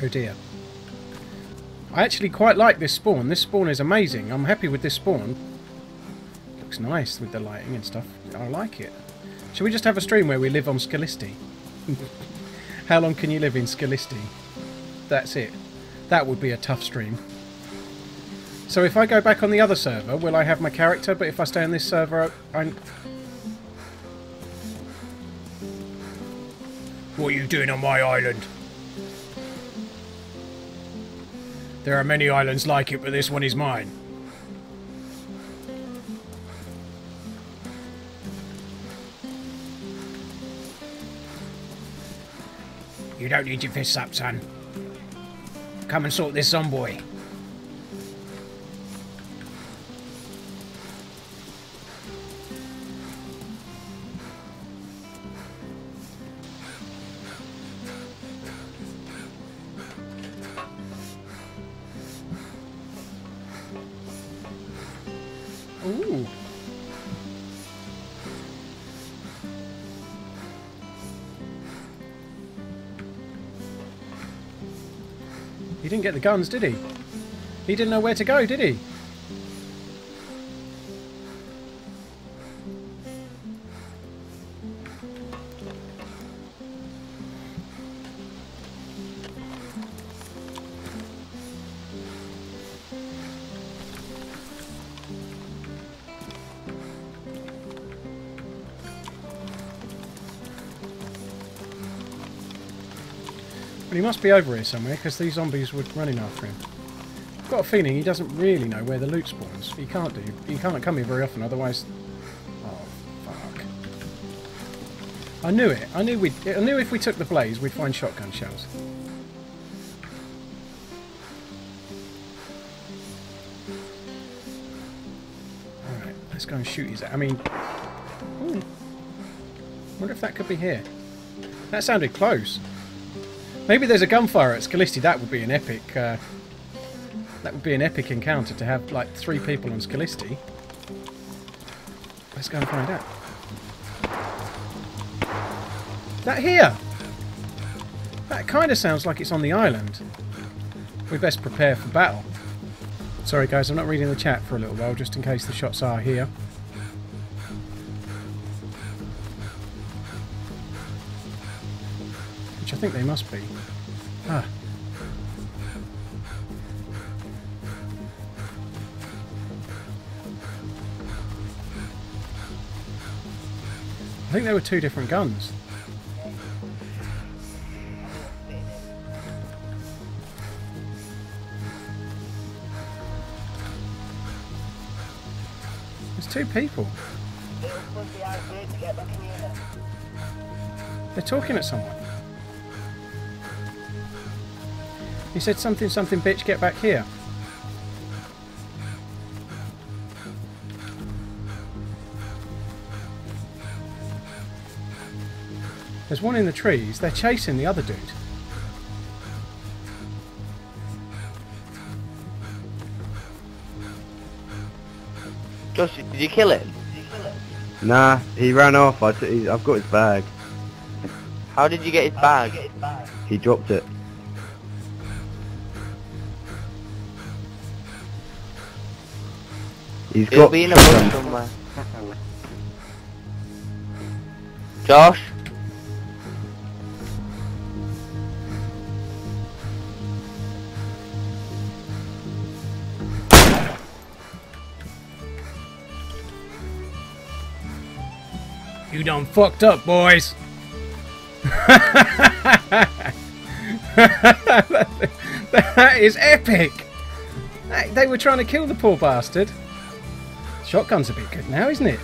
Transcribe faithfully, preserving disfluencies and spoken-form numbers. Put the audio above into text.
Oh dear. I actually quite like this spawn. This spawn is amazing. I'm happy with this spawn. Looks nice with the lighting and stuff. I like it. Shall we just have a stream where we live on Skalisty? How long can you live in Skalisty? That's it. That would be a tough stream. So if I go back on the other server, will I have my character? But if I stay on this server, I'm... What are you doing on my island? There are many islands like it, but this one is mine. You don't need your fists up, son. Come and sort this on, boy. Ooh. He didn't get the guns, did he? He didn't know where to go, did he? But he must be over here somewhere, because these zombies were running after him. I've got a feeling he doesn't really know where the loot spawns. He can't do. He can't come here very often, otherwise... Oh, fuck. I knew it. I knew, we'd, I knew if we took the blaze, we'd find shotgun shells. Alright, let's go and shoot his... I mean... Ooh. I wonder if that could be here. That sounded close. Maybe there's a gunfire at Skalisty. That would be an epic. Uh, that would be an epic encounter to have like three people on Skalisty. Let's go and find out. That here. That kind of sounds like it's on the island. We best prepare for battle. Sorry guys, I'm not reading the chat for a little while, just in case the shots are here. Which I think they must be. Ah. I think there were two different guns. There's two people. They're talking at someone. He said something, something, bitch, get back here. There's one in the trees. They're chasing the other dude. Josh, did you kill him? Nah, he ran off. I t I've got his bag. How did you get his bag? Get his bag? He dropped it. He's It'll got be in a bush somewhere. Josh? You done fucked up, boys! That is epic! They were trying to kill the poor bastard. Shotgun's a bit good now, isn't it?